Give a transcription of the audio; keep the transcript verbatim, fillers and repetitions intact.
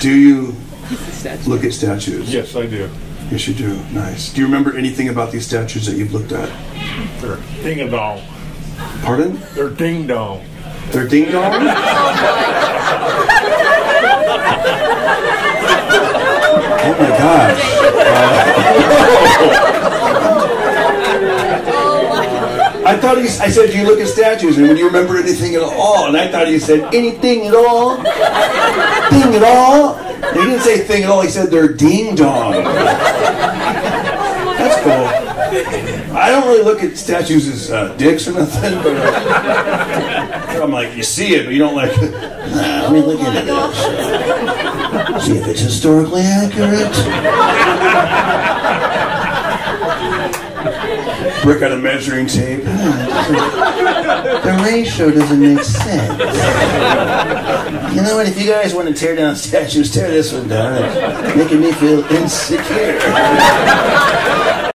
Do you look at statues? Yes, I do. Yes, you do. Nice. Do you remember anything about these statues that you've looked at? They're ding-a-dong. Pardon? They're ding-dong. They're ding-dong? Oh, my gosh. Uh, I thought he, I said, do you look at statues? And would you remember anything at all? And I thought he said, anything at all? Thing at all? And he didn't say thing at all. He said, they're ding-dong. That's cool. I don't really look at statues as uh, dicks or nothing, but uh, I'm like, you see it, but you don't like it. Nah, let me look at it. See if it's historically accurate. Brick on a measuring tape. The ratio doesn't make sense. You know what? If you guys want to tear down statues, tear this one down. It's making me feel insecure.